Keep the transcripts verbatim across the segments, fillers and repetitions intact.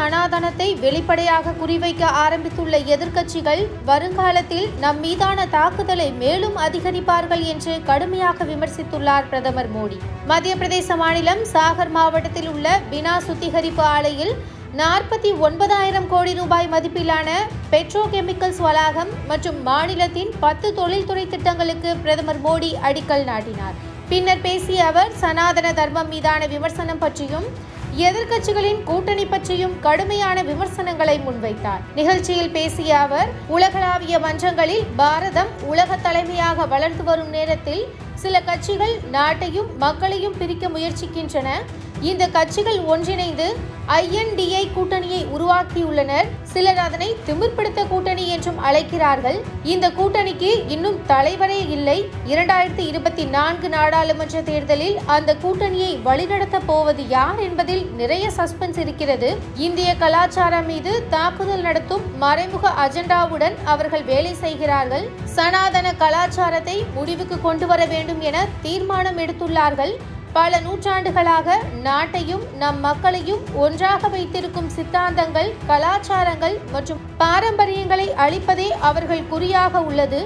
சனாதனத்தை வெளிப்படையாக குறிவைக்க ஆரம்பித்துள்ள எதிர்க்கட்சிகள் வருங்காலத்தில் நம் மீதான தாக்குதலை மேலும் அதிகரிப்பார்கள் என்று கடுமையாக விமர்சித்துள்ளார் பிரதமர் மோடி. மத்திய பிரதேச மாநிலம் சாகர் மாவட்டத்தில் உள்ள பினா சுத்திகரிப்பு ஆலையில் நாற்பத்தி ஒன்பதாயிரம் கோடி ரூபாய் மதிப்பிலான பெட்ரோ கெமிக்கல்ஸ் வளாகம் மற்றும் மாநிலத்தின் பத்து தொழில்துறை திட்டங்களுக்கு பிரதமர் மோடி அடிக்கல் நாட்டினார். பின்னர் பேசிய அவர் சனாதன தர்மம் மீதான விமர்சனம் பற்றியும் எதிர்க்கட்சிகளின் கூட்டணி பற்றியும் கடுமையான விமர்சனங்களை முன்வைத்தார். நிகழ்ச்சியில் பேசிய அவர் உலகளாவிய மன்றங்களில் பாரதம் உலக தலைமையாக வளர்ந்து வரும் நேரத்தில் சில கட்சிகள் நாட்டையும் மக்களையும் பிரிக்க முயற்சிக்கின்றன. இந்த கட்சிகள் ஒன்றிணைந்து ஐ என் டி ஏ கூட்டணியை உருவாக்கியுள்ளனர். சிலர் அதனை திமிர்படுத்த கூட்டணி என்றும் அழைக்கிறார்கள். இந்த கூட்டணிக்கு இன்னும் தலைவரே இல்லை. இரண்டாயிரத்தி இருபத்தி நான்கு நாடாளுமன்ற தேர்தலில் அந்த கூட்டணியை வழிநடத்த போவது யார் என்பதில் நிறைய சஸ்பென்ஸ் இருக்கிறது. இந்திய கலாச்சாரம் மீது தாக்குதல் நடத்தும் மறைமுக அஜெண்டாவுடன் அவர்கள் வேலை செய்கிறார்கள். சனாதன கலாச்சாரத்தை முடிவுக்கு கொண்டு வர வேண்டும் என தீர்மானம் எடுத்துள்ளார்கள். பல நூற்றாண்டுகளாக நாட்டையும் நம் மக்களையும் ஒன்றாக வைத்திருக்கும் சித்தாந்தங்கள், கலாச்சாரங்கள் மற்றும் பாரம்பரியங்களை அழிப்பதே அவர்கள் குறியாக உள்ளது.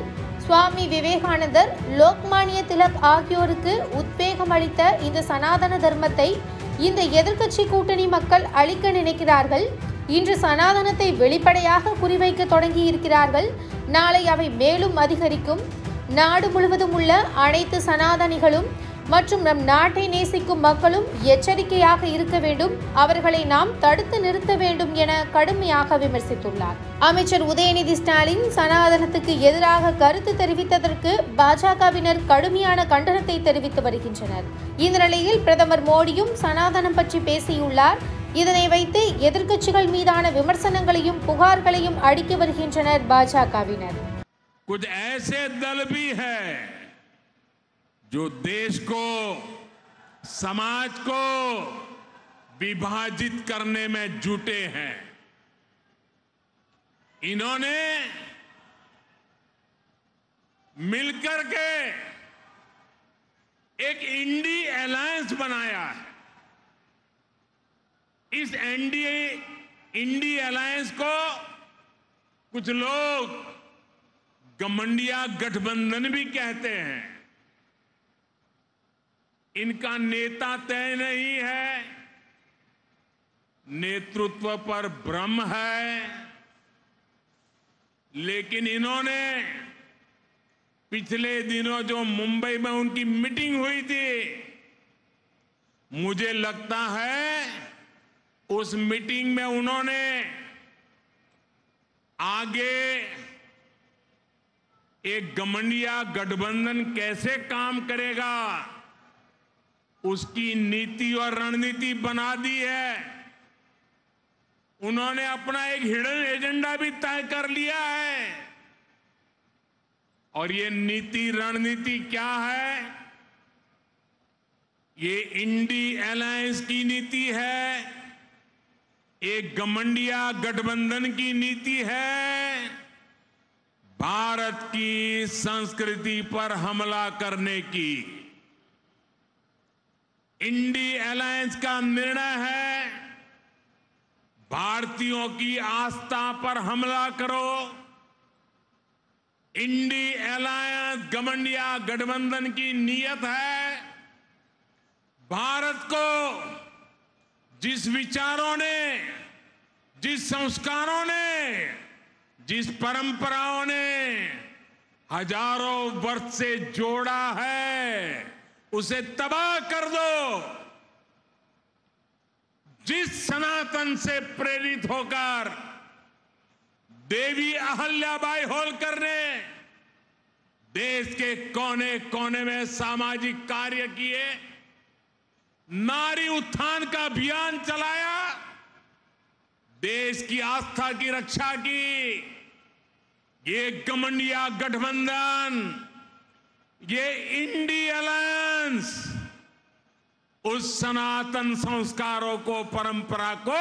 சுவாமி விவேகானந்தர், லோக்மானிய திலக் ஆகியோருக்கு உத்வேகம் அளித்த இந்த சனாதன தர்மத்தை இந்த எதிர்க்கட்சி கூட்டணி மக்கள் அழிக்க நினைக்கிறார்கள். இன்று சனாதனத்தை வெளிப்படையாக குறிவைக்க தொடங்கி இருக்கிறார்கள். நாளை அவை மேலும் அதிகரிக்கும். நாடு முழுவதும் உள்ள அனைத்து சனாதனிகளும் மற்றும் நம் நாட்டை நேசிக்கும் மக்களும் எச்சரிக்கையாக இருக்க வேண்டும். அவர்களை நாம் தடுத்து நிறுத்த வேண்டும் என கடுமையாக விமர்சித்துள்ளார். அமைச்சர் உதயநிதி ஸ்டாலின் சனாதனத்துக்கு எதிராக கருத்து தெரிவித்ததற்கு பாஜகவினர் கடுமையான கண்டனத்தை தெரிவித்து வருகின்றனர். இந்த நிலையில் பிரதமர் மோடியும் சனாதனம் பற்றி பேசியுள்ளார். இதனை வைத்து எதிர்க்கட்சிகள் மீதான விமர்சனங்களையும் புகார்களையும் அடுக்கி வருகின்றனர் பாஜகவினர். जो देश को, समाज को विभाजित करने में जुटे हैं, इन्होंने मिलकर के एक इंडिया अलायंस बनाया है। इस एनडीए इंडिया अलायंस को कुछ लोग गमंडिया गठबंधन भी कहते हैं। इनका नेता तय नहीं है, नेतृत्व पर भ्रम है, लेकिन इन्होंने पिछले दिनों जो मुंबई में उनकी मीटिंग हुई थी, मुझे लगता है उस मीटिंग में उन्होंने आगे एक गमंडिया गठबंधन कैसे काम करेगा उसकी नीति और रणनीति बना दी है। उन्होंने अपना एक हिडन एजेंडा भी तय कर लिया है और ये नीति रणनीति क्या है? ये इंडिया अलायंस की नीति है, एक गमंडिया गठबंधन की नीति है। भारत की संस्कृति पर हमला करने की इंडिया अलायंस का निर्णय है। भारतीयों की आस्था पर हमला करो। इंडिया अलायंस गमंडिया गठबंधन की नीयत है। भारत को जिस विचारों ने, जिस संस्कारों ने, जिस परंपराओं ने हजारों वर्ष से जोड़ा है, उसे तबाह कर दो। जिस सनातन से प्रेरित होकर देवी अहल्याबाई होलकर ने देश के कोने कोने में सामाजिक कार्य किए, नारी उत्थान का अभियान चलाया, देश की आस्था की रक्षा की, ये गमंडिया गठबंधन, ये इंडिया अलायंस उस सनातन संस्कारों को, परंपरा को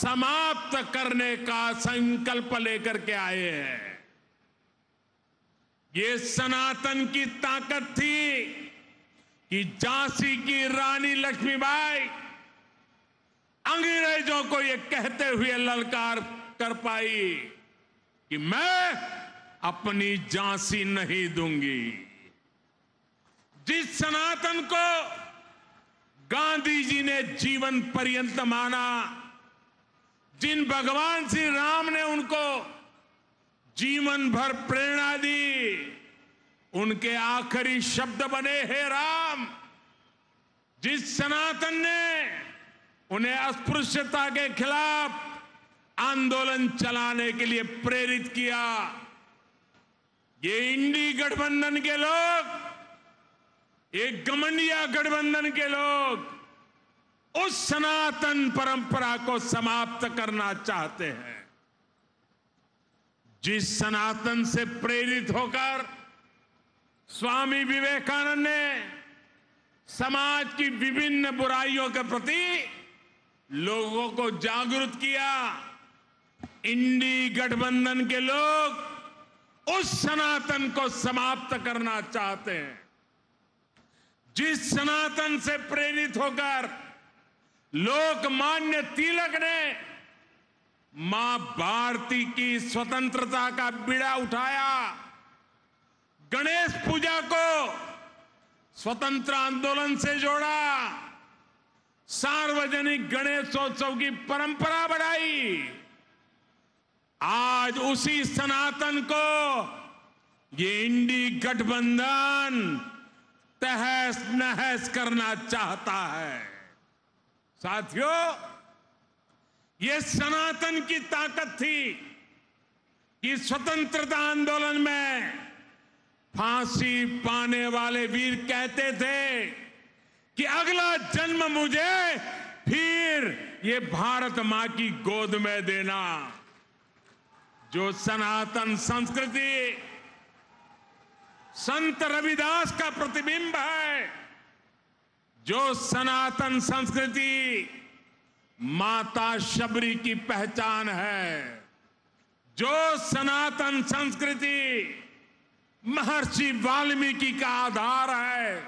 समाप्त करने का संकल्प लेकर के आए हैं। ये सनातन की ताकत थी कि झांसी की रानी लक्ष्मीबाई अंग्रेजों को ये कहते हुए ललकार कर पाई कि मैं अपनी झांसी नहीं दूंगी। जिस सनातन को गांधी जी ने जीवन पर्यंत माना, जिन भगवान श्री राम ने उनको जीवन भर प्रेरणा दी, उनके आखिरी शब्द बने हे राम। जिस सनातन ने उन्हें अस्पृश्यता के खिलाफ आंदोलन चलाने के लिए प्रेरित किया, ये इंडी गठबंधन के लोग, ये गमंडिया गठबंधन के लोग उस सनातन परंपरा को समाप्त करना चाहते हैं। जिस सनातन से प्रेरित होकर स्वामी विवेकानंद ने समाज की विभिन्न बुराइयों के प्रति लोगों को जागरूक किया, इंडी गठबंधन के लोग उस सनातन को समाप्त करना चाहते हैं। जिस सनातन से प्रेरित होकर लोकमान्य तिलक ने मां भारती की स्वतंत्रता का बीड़ा उठाया, गणेश पूजा को स्वतंत्र आंदोलन से जोड़ा, सार्वजनिक गणेशोत्सव की परंपरा बढ़ाई, आज उसी सनातन को ये इंडी गठबंधन तहस नहस करना चाहता है। साथियों, ये सनातन की ताकत थी कि स्वतंत्रता आंदोलन में फांसी पाने वाले वीर कहते थे कि अगला जन्म मुझे फिर ये भारत मां की गोद में देना। जो सनातन संस्कृति संत रविदास का प्रतिबिंब है, जो सनातन संस्कृति माता शबरी की पहचान है, जो सनातन संस्कृति महर्षि वाल्मीकि का आधार है,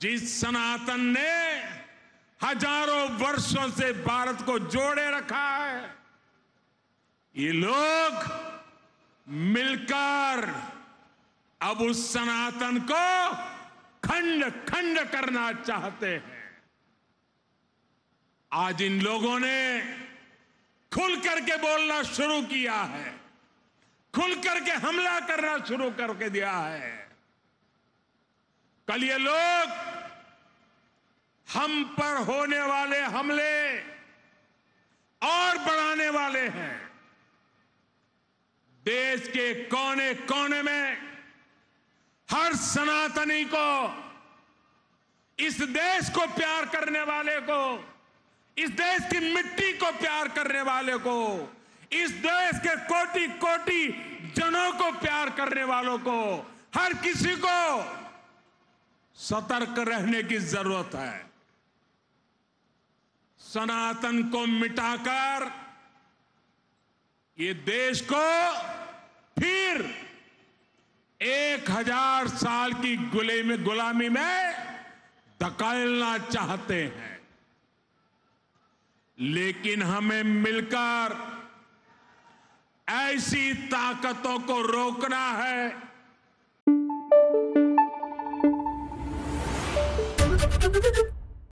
जिस सनातन ने हजारों वर्षों से भारत को जोड़े रखा है, ये लोग मिलकर अब उस सनातन को खंड खंड करना चाहते हैं। आज इन लोगों ने खुल करके बोलना शुरू किया है, खुल करके हमला करना शुरू करके दिया है। कल ये लोग हम पर होने वाले हमले और बढ़ाने वाले हैं। देश के कोने कोने में हर सनातनी को, इस देश को प्यार करने वाले को, इस देश की मिट्टी को प्यार करने वाले को, इस देश के कोटि कोटि जनों को प्यार करने वालों को, हर किसी को सतर्क रहने की जरूरत है। सनातन को मिटाकर ये देश को फिर एक हजार साल की गुलामी में धकेलना चाहते हैं, लेकिन हमें मिलकर ऐसी ताकतों को रोकना है